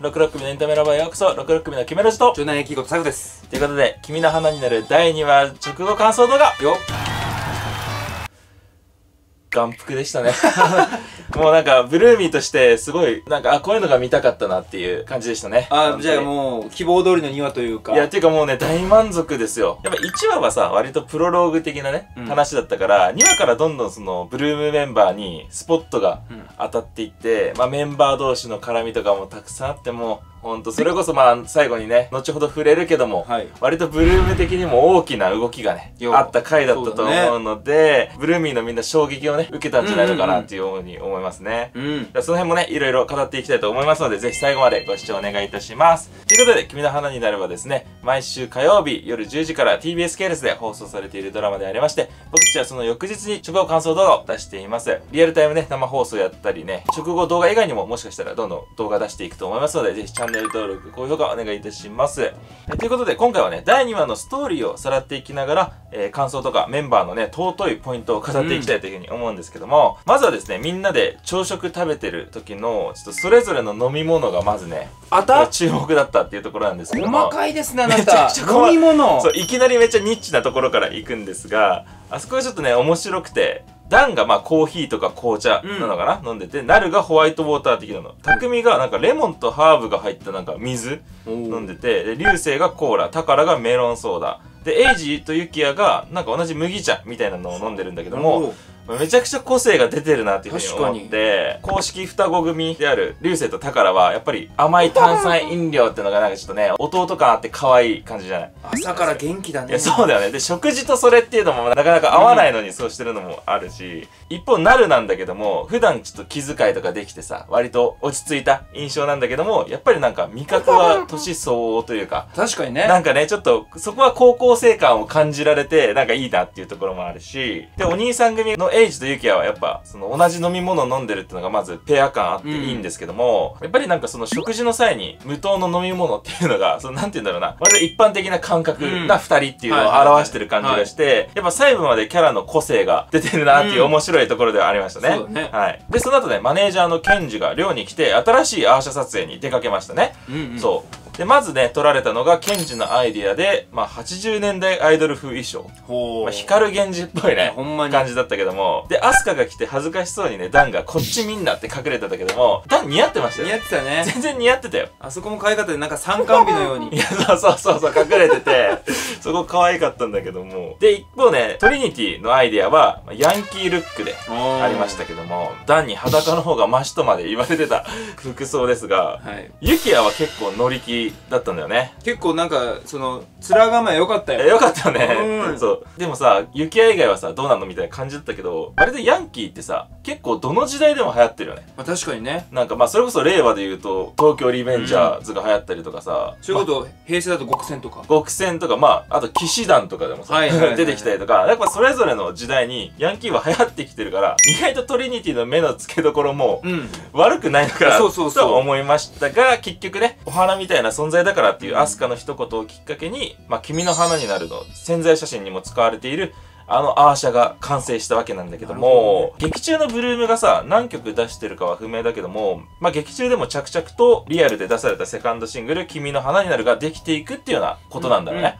ラクラクミのエンタメラバーようこそ、ラクラクミのキメラジと中南駅ごと最後です。ということで、君の花になる第2話直後感想動画よっ。眼福でしたね。もうなんかブルーミーとしてすごいなんか、あ、こういうのが見たかったなっていう感じでしたね。あ、じゃあもう希望通りの2話というか、いや、ていうかもうね、大満足ですよ。やっぱ1話はさ、割とプロローグ的なね、うん、話だったから、2話からどんどんそのブルームメンバーにスポットが当たっていって、うん、まあメンバー同士の絡みとかもたくさんあって、もうほんとそれこそまあ最後にね、後ほど触れるけども、はい、割とブルーム的にも大きな動きがねあった回だったと思うので、ブルーミーのみんな衝撃をね受けたんじゃないのかなっていうように思いますね。その辺もね、いろいろ語っていきたいと思いますので、ぜひ最後までご視聴お願いいたします。ということで、君の花になればですね、毎週火曜日夜10時から TBS 系列で放送されているドラマでありまして、僕たちはその翌日に直後感想動画を出しています。リアルタイムね、生放送やったりね、直後動画以外にももしかしたらどんどん動画出していくと思いますので、ぜひチャンネル登録、高評価お願いいたします。ということで、今回はね、第2話のストーリーをさらっていきながら、感想とかメンバーのね、尊いポイントを語っていきたいというふうに思うんですけども、まずはですね、みんなで朝食食べてる時の、ちょっとそれぞれの飲み物がまずね、注目だったっていうところなんですけども。細かいですね、あなた。めちゃくちゃ飲み物。そう、いきなりめっちゃニッチなところから行くんですが、あそこがちょっとね、面白くて、ダンがまあコーヒーとか紅茶なのかな、飲んでて、ナルがホワイトウォーター的なの、タクミがなんかレモンとハーブが入ったなんか水飲んでて、で流星がコーラ、タカラがメロンソーダで、エイジとユキヤがなんか同じ麦茶みたいなのを飲んでるんだけども、めちゃくちゃ個性が出てるなっていうふうに思って、公式双子組である流星とタカラはやっぱり甘い炭酸飲料っていうのがなんかちょっとね、弟感あって可愛い感じじゃない。朝から元気だね。そうだよね。で、食事とそれっていうのもなかなか合わないのにそうしてるのもあるし、一方なるなんだけども、普段ちょっと気遣いとかできてさ、割と落ち着いた印象なんだけども、やっぱりなんか味覚は年相応というか、確かにね、なんかね、ちょっとそこは高校生感を感じられて、なんかいいなっていうところもあるし、で、お兄さん組のエイジとユキヤはやっぱその同じ飲み物を飲んでるっていうのがまずペア感あっていいんですけども、やっぱりなんかその食事の際に無糖の飲み物っていうのが、そのなんて言うんだろうな、割と一般的な感覚が2人っていうのを表してる感じがして、やっぱ細部までキャラの個性が出てるなっていう面白いところではありましたね。はい。で、その後ね、マネージャーのケンジが寮に来て新しいアーシャ撮影に出かけましたね。そう。で、まずね、撮られたのが、ケンジのアイディアで、まあ、80年代アイドル風衣装。まあ、光源氏っぽいね、ほんまに感じだったけども。で、アスカが来て恥ずかしそうにね、ダンがこっちみんなって隠れてたけども、ダン似合ってましたよ。似合ってたね。全然似合ってたよ。あそこも可愛かったで、なんか参観日のように。いや、そう、隠れてて、そこ可愛かったんだけども。で、一方ね、トリニティのアイディアは、ヤンキールックでありましたけども、ダンに裸の方がマシとまで言われてた服装ですが、はい、ユキヤは結構乗り気だったんだよね。結構なんかその面構え良かったよ。良かったよね。そう。でもさ、ユキヤ以外はさ、どうなのみたいな感じだったけど、あれでヤンキーってさ、結構どの時代でも流行ってるよね。まあ確かにね。なんかまあそれこそ令和で言うと東京リベンジャーズが流行ったりとかさ、そういうこと。平成だと極戦とか。極戦とか、まああと騎士団とかでもさ出てきたりとか、やっぱそれぞれの時代にヤンキーは流行ってきてるから、意外とトリニティの目の付けどころも悪くないのかなと思いましたが、結局ね、お花みたいな存在だからっていうアスカの一言をきっかけに、まあ、君の花になるの宣材写真にも使われているあのアーシャが完成したわけなんだけども、劇中のブルームがさ、何曲出してるかは不明だけども、まあ劇中でも着々とリアルで出されたセカンドシングル、君の花になるができていくっていうようなことなんだよね。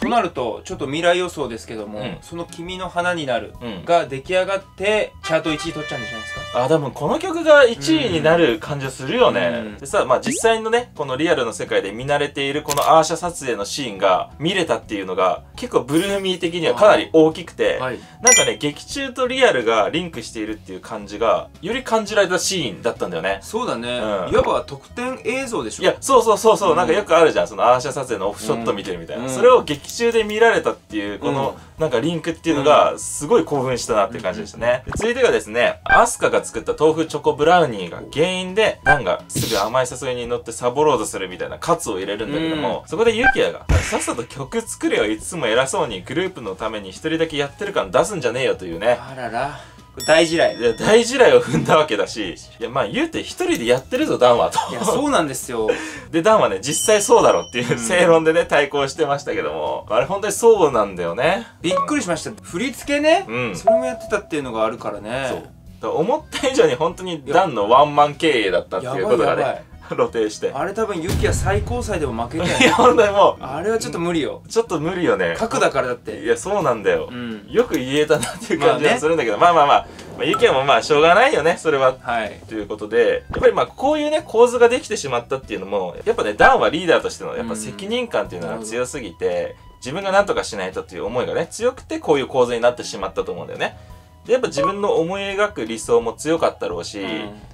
となると、ちょっと未来予想ですけども、その君の花になるが出来上がって、チャート1位取っちゃうんじゃないですか。あ、多分この曲が1位になる感じはするよね。でさ、まあ実際のね、このリアルの世界で見慣れているこのアーシャ撮影のシーンが見れたっていうのが、結構ブルーミー的にはかなり大きくて、はい、なんかね、劇中とリアルがリンクしているっていう感じがより感じられたシーンだったんだよね。そうだね。いわば特典映像でしょ。いや、そう、なんかよくあるじゃん、そのアーシャ撮影のオフショット見てるみたいな、それを劇中で見られたっていうこの、なんかリンクっていうのがすごい興奮したなっていう感じでしたね。続いてがですね、アスカが作った豆腐チョコブラウニーが原因で、ダンがすぐ甘い誘いに乗ってサボろうとするみたいなカツを入れるんだけども、そこでユキヤがさっさと曲作れよ、いつも偉そうにグループのために一人だけやってる感出すんじゃねえよというね。あらら。大地雷。大地雷を踏んだわけだし、いやまあ言うて一人でやってるぞダンはと。いや、そうなんですよ。で、ダンはね、実際そうだろっていう正論でね、対抗してましたけども、あれ本当にそうなんだよね。びっくりしました。振り付けね、それもやってたっていうのがあるからね。そう。思った以上に本当にダンのワンマン経営だったっていうことがね。露呈して。あれ多分ユキは最高裁でも負けない。いや本当にもうあれはちょっと無理よ。ちょっと無理よね。核だからだって。いやそうなんだよ。よく言えたなっていう感じがするんだけど、まあまあまあ。意見もまあしょうがないよね、それは。はい。ということで、やっぱりまあこういうね、構図ができてしまったっていうのも、やっぱね、ダンはリーダーとしてのやっぱ責任感っていうのが強すぎて、自分が何とかしないとっていう思いがね、強くてこういう構図になってしまったと思うんだよね。で、やっぱ自分の思い描く理想も強かったろうし、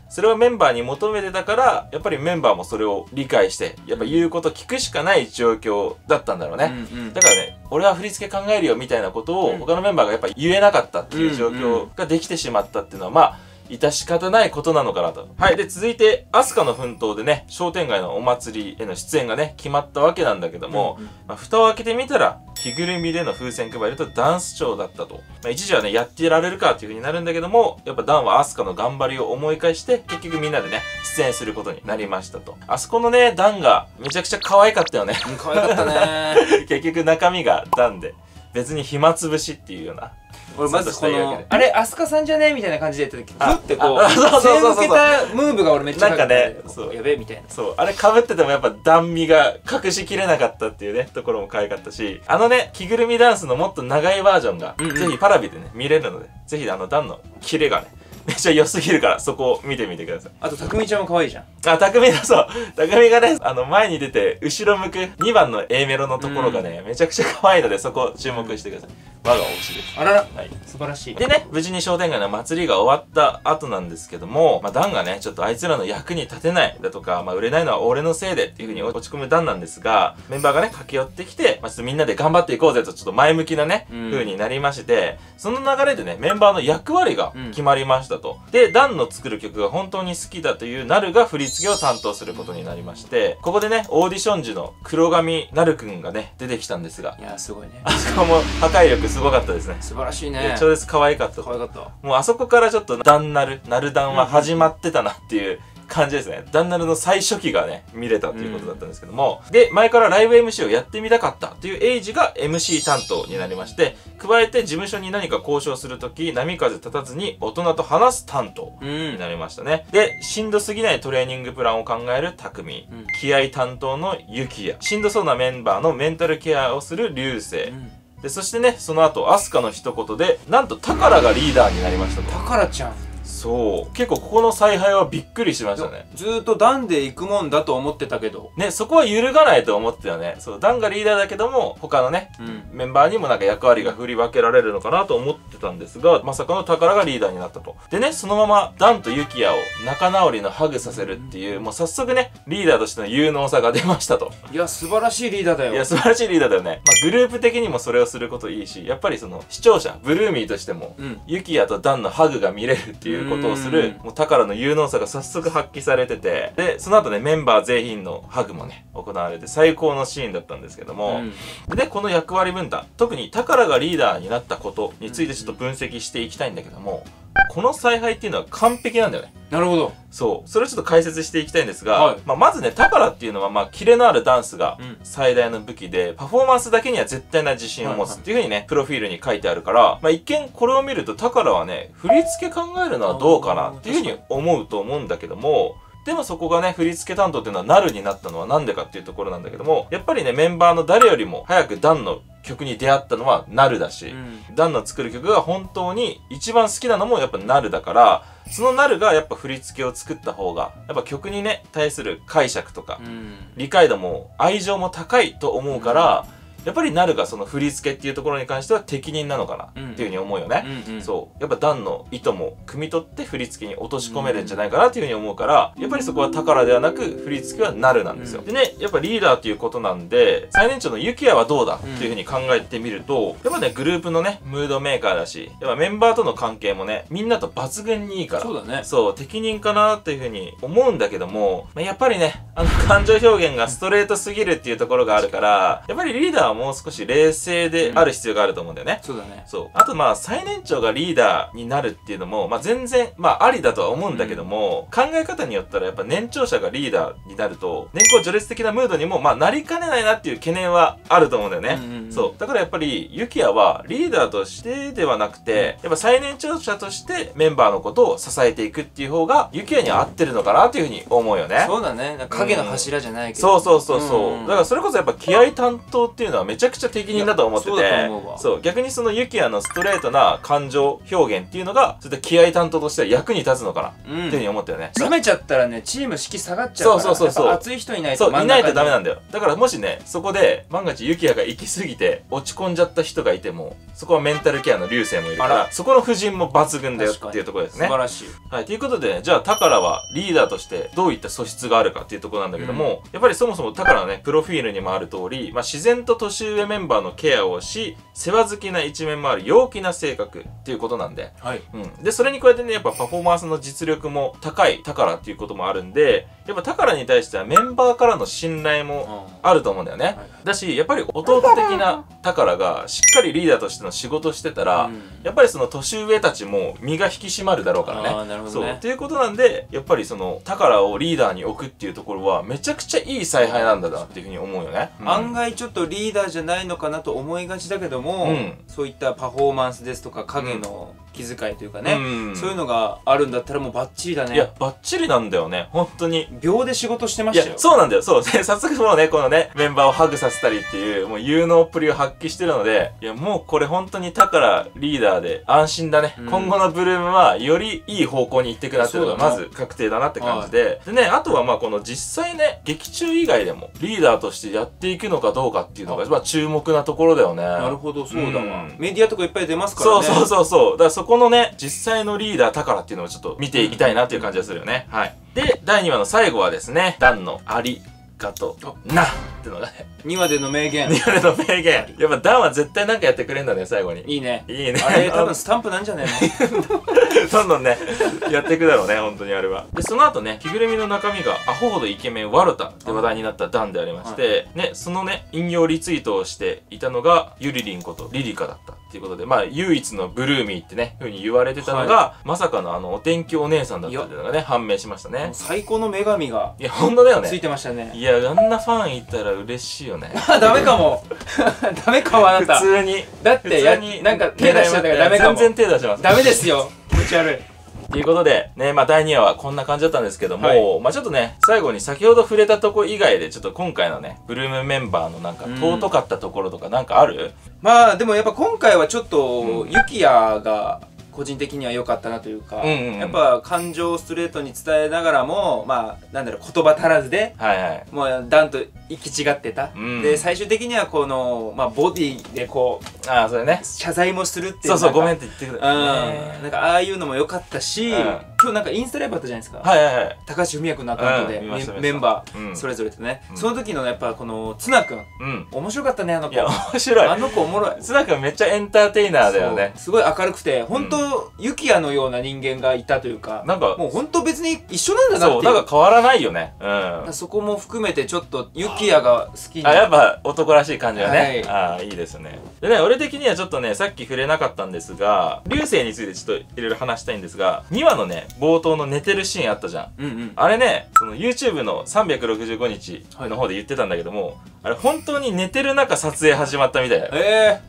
それはメンバーに求めてたから、やっぱりメンバーもそれを理解して、やっぱ言うこと聞くしかない状況だったんだろうね。だからね、俺は振り付け考えるよみたいなことを他のメンバーがやっぱ言えなかったっていう状況ができてしまったっていうのは、まあ、致し方ないことなのかなと。はい。で、続いて、アスカの奮闘でね、商店街のお祭りへの出演がね、決まったわけなんだけども、まあ、蓋を開けてみたら、着ぐるみでの風船配りとダンスショーだったと。まあ、一時はね、やってられるかっていう風になるんだけども、やっぱダンはアスカの頑張りを思い返して、結局みんなでね、出演することになりましたと。あそこのね、ダンがめちゃくちゃ可愛かったよね。可愛かったね。結局中身がダンで、別に暇つぶしっていうような。俺まずこのあれアスカさんじゃねみたいな感じで言った時、グッてこう背向けたムーブが俺めっちゃなんかね、そうやべえみたいな、そうあれ被っててもやっぱ段身が隠しきれなかったっていうねところも可愛かったし、あのね着ぐるみダンスのもっと長いバージョンがぜひパラビでね見れるので、ぜひあの段のキレがねめっちゃ良すぎるからそこを見てみてください。あと匠ちゃんも可愛いじゃん。あ、匠だ、そう匠がね前に出て後ろ向く2番の A メロのところがねめちゃくちゃ可愛いのでそこ注目してください。我が推しです。あらら、はい、素晴らしい。でね、無事に商店街の祭りが終わった後なんですけども、まあ、ダンがねちょっとあいつらの役に立てないだとか、まあ、売れないのは俺のせいでっていう風に落ち込むダンなんですが、メンバーがね駆け寄ってきて、まあ、ちょっとみんなで頑張っていこうぜとちょっと前向きなね風になりまして、その流れでねメンバーの役割が決まりましたと。でダンの作る曲が本当に好きだというナルが振り付けを担当することになりまして、ここでねオーディション時の黒髪ナルくんがね出てきたんですが、いやすごいね。あそこも破壊力すごかったですね。素晴らしいね。超絶可愛かった。可愛かった。もうあそこからちょっとダンナル、ナルダンは始まってたなっていう感じですね。ダンナルの最初期がね、見れたということだったんですけども。で、前からライブ MC をやってみたかったというエイジが MC 担当になりまして、加えて事務所に何か交渉するとき、波風立たずに大人と話す担当になりましたね。で、しんどすぎないトレーニングプランを考える匠、気合担当のユキヤ、しんどそうなメンバーのメンタルケアをする流星、でそしてねその後アスカの一言でなんとタカラがリーダーになりました。タカラちゃん、そう結構ここの采配はびっくりしましたね。ずーっとダンで行くもんだと思ってたけどね、そこは揺るがないと思ってたよね。そうダンがリーダーだけども他のね、メンバーにもなんか役割が振り分けられるのかなと思ってたんですが、まさかのタカラがリーダーになったと。でねそのままダンとユキヤを仲直りのハグさせるっていう、もう早速ねリーダーとしての有能さが出ましたと。いや素晴らしいリーダーだよ。いや素晴らしいリーダーだよね。まあグループ的にもそれをすることいいし、やっぱりその視聴者ブルーミーとしても、ユキヤとダンのハグが見れるっていうことをする、もうタカラの有能さが早速発揮されてて、でその後ねメンバー全員のハグもね行われて最高のシーンだったんですけども、でこの役割分担、特にタカラがリーダーになったことについてちょっと分析していきたいんだけども、この采配っていうのは完璧なんだよね。なるほど。そうそれをちょっと解説していきたいんですが、はい、まあまずねタカラっていうのはまあキレのあるダンスが最大の武器で、パフォーマンスだけには絶対な自信を持つっていうふうにねプロフィールに書いてあるから、まあ一見これを見るとタカラはね振り付け考えるのはどうかなっていうふうに思うと思うんだけども、でもそこがね、振り付け担当っていうのはナルになったのはなんでかっていうところなんだけども、やっぱりね、メンバーの誰よりも早くダンの曲に出会ったのはナルだし、ダンの作る曲が本当に一番好きなのもやっぱナルだから、そのナルがやっぱ振り付けを作った方が、やっぱ曲にね、対する解釈とか、理解度も愛情も高いと思うから、やっぱりナルがその振り付けっていうところに関しては適任なのかなっていうふうに思うよね。そうやっぱダンの意図も汲み取って振り付けに落とし込めるんじゃないかなっていうふうに思うから、やっぱりそこはタカラではなく振り付けはナルなんですよ。でねやっぱリーダーっていうことなんで、最年長のユキヤはどうだっていうふうに考えてみると、やっぱねグループのねムードメーカーだし、やっぱメンバーとの関係もねみんなと抜群にいいから、そうだね、そう適任かなっていうふうに思うんだけども、やっぱりね感情表現がストレートすぎるっていうところがあるから、やっぱりリーダーははもう少し冷静である必要があると思うんだよね。そうだね。そう。あとまあ最年長がリーダーになるっていうのも、まあ、全然まあありだとは思うんだけども、考え方によったらやっぱ年長者がリーダーになると年功序列的なムードにもまあなりかねないなっていう懸念はあると思うんだよね。そう。だからやっぱりユキヤはリーダーとしてではなくて、やっぱ最年長者としてメンバーのことを支えていくっていう方がユキヤに合ってるのかなというふうに思うよね。そうだね。影の柱じゃないけど。そうそうそうそう。だからそれこそやっぱ気合担当っていうのはめちゃくちゃ適任だと思ってて、そう、逆にそのユキヤのストレートな感情表現っていうのがそういった気合担当としては役に立つのかなっていうふうに思ったよね。冷めちゃったらね、チーム士気下がっちゃうから。そうそうそうそう。熱い人いないと。そう、いないとダメなんだよ。だからもしね、そこで万が一ユキヤが行き過ぎて落ち込んじゃった人がいても、そこはメンタルケアの流星もいるから、そこの布陣も抜群だよっていうところですね。素晴らしい。はい、ということで、じゃあタカラはリーダーとしてどういった素質があるかっていうところなんだけども、やっぱりそもそもタカラのね、プロフィールにもある通り、まあ、自然と年上メンバーのケアをし、世話好きな一面もある陽気な性格っていうことなんで、はい、でそれに加えてね、やっぱパフォーマンスの実力も高いタカラっていうこともあるんで、やっぱタカラに対してはメンバーからの信頼もあると思うんだよね。だしやっぱり弟的なタカラがしっかりリーダーとしての仕事してたら、やっぱりその年上たちも身が引き締まるだろうからね。あ、なるほどね。そうっていうことなんで、やっぱりそのタカラをリーダーに置くっていうところはめちゃくちゃいい采配なんだなっていうふうに思うよね。案外ちょっとリーダーじゃないのかなと思いがちだけども、そういったパフォーマンスですとか影の気遣いというかね、そういうのがあるんだったらもうバッチリだね。いやバッチリなんだよね、本当に秒で仕事してましたよ。いやそうなんだよ。そうで早速もうね、このねメンバーをハグさせたりっていうもう有能っぷりを発揮してるので、いやもうこれ本当にタカラリーダーで安心だね。今後のブルームはよりいい方向に行ってくなっていうのがまず確定だなって感じで、でね、あとはまあこの実際ね劇中以外でもリーダーとしてやっていくのかどうかっていうのがまあ注目なところだよね。なるほど、そうだわ。メディアとかいっぱい出ますからね。そうそうそうそう。だからそこのね実際のリーダータカラっていうのをちょっと見ていきたいなっていう感じがするよね。はい。で第2話の最後はですね、ダンのありがとうなってのがね、2話での名言。2話での名言。やっぱダンは絶対なんかやってくれるんだね、最後に。いいね。いいね。あれ多分スタンプなんじゃないのどんどんねやっていくだろうね、本当にあれは。でその後ね、着ぐるみの中身がアホほどイケメンワロタって話題になったダンでありまして、ね、そのね引用リツイートをしていたのがゆりりんことリリカだったっていうことで、まあ唯一のブルーミーってねふうに言われてたのが、はい、まさかのあのお天気お姉さんだったっていうのがね判明しましたね。最高の女神が、いや本当だよね、ついてましたね。いやあんなファンいたら嬉しいよね。ダメかもダメかも、あなた普通にだってやになんか手出しちゃったからダメかも。全然手出します。ダメですよ気持ち悪い。ということで、ね、まあ第2話はこんな感じだったんですけども、まあちょっとね、最後に先ほど触れたとこ以外で、ちょっと今回のね、ブルームメンバーのなんか尊かったところとかなんかある？まあでもやっぱ今回はちょっと、ユキヤが、個人的には良かったなというか、やっぱ感情をストレートに伝えながらも、まあなんだろう、言葉足らずで、もうダンと行き違ってた。で最終的にはこのまあボディでこう、ああそれね、謝罪もするっていう。そうそう、ごめんって言ってくれた。なんかああいうのも良かったし、今日なんかインスタライブあったじゃないですか。高橋文哉君のアカウントでメンバーそれぞれとね、その時のやっぱこのツナ君、面白かったねあの子。面白い。あの子おもろい。ツナ君めっちゃエンターテイナーだよね。すごい明るくて本当。ユキヤのような人間がいたというか、なんかもう本当別に一緒なんだなっていう。そう、なんか変わらないよね。そこも含めてちょっとユキヤが好きに。あ、やっぱ男らしい感じがね。はい、ああいいですね。でね、俺的にはちょっとね、さっき触れなかったんですが、流星についてちょっといろいろ話したいんですが、2話のね冒頭の寝てるシーンあったじゃん。あれね、その YouTube の365日の方で言ってたんだけども、あれ本当に寝てる中撮影始まったみたいな。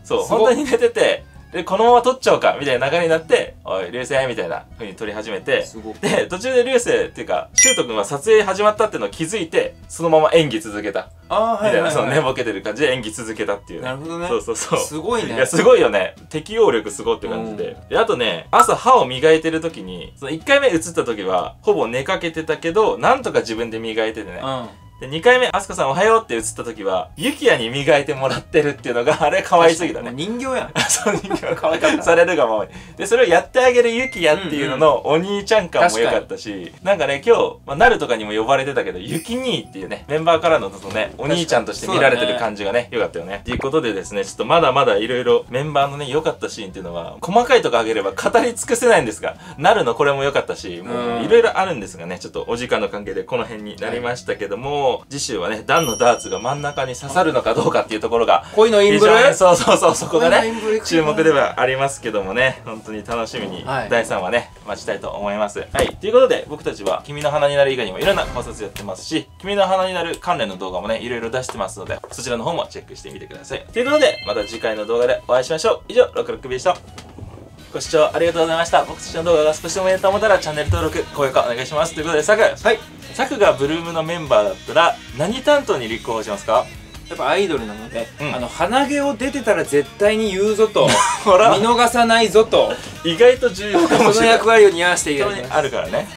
そう、本当に寝てて。で、このまま撮っちゃおうかみたいな流れになって、おい、流星みたいな風に撮り始めて、で、途中で流星っていうか、シュート君は撮影始まったっていうのを気づいて、そのまま演技続けた。みたいな、その寝ぼけてる感じで演技続けたっていうね。なるほどね。そうそうそう。すごいね。いや、すごいよね。適応力すごいって感じで。で、あとね、朝歯を磨いてる時に、その1回目映った時は、ほぼ寝かけてたけど、なんとか自分で磨いててね。で、2回目、アスカさんおはようって映った時は、ユキヤに磨いてもらってるっていうのが、あれ可愛すぎたね。人形やん。そう、人形可愛かった。されるがままに。で、それをやってあげるユキヤっていうののお兄ちゃん感も良かったし、なんかね、今日、まあ、なるとかにも呼ばれてたけど、ユキ兄っていうね、メンバーからのそのね、お兄ちゃんとして見られてる感じがね、良かったよね。ということでですね、ちょっとまだまだいろいろメンバーのね、良かったシーンっていうのは、細かいとこあげれば語り尽くせないんですが、なるのこれも良かったし、もういろいろあるんですがね、ちょっとお時間の関係でこの辺になりましたけども、も次週はね、段のダーツが真ん中に刺さるのかどうかっていうところが、恋のインブレ、そうそうそう、そこがね注目ではありますけどもね、本当に楽しみに第3話ね待ちたいと思います。はい、ということで僕たちは君の花になる以外にもいろんな考察やってますし、君の花になる関連の動画もねいろいろ出してますので、そちらの方もチェックしてみてください。ということでまた次回の動画でお会いしましょう。以上、66Bでした。ご視聴ありがとうございました。僕たちの動画が少しでもいいと思ったらチャンネル登録、高評価お願いします。ということでサク、はい、サクがブルームのメンバーだったら何担当に立候補しますか？やっぱアイドルなので、うん、鼻毛を出てたら絶対に言うぞと見逃さないぞと意外と重要かもしれない、その役割を担わせているあるからね。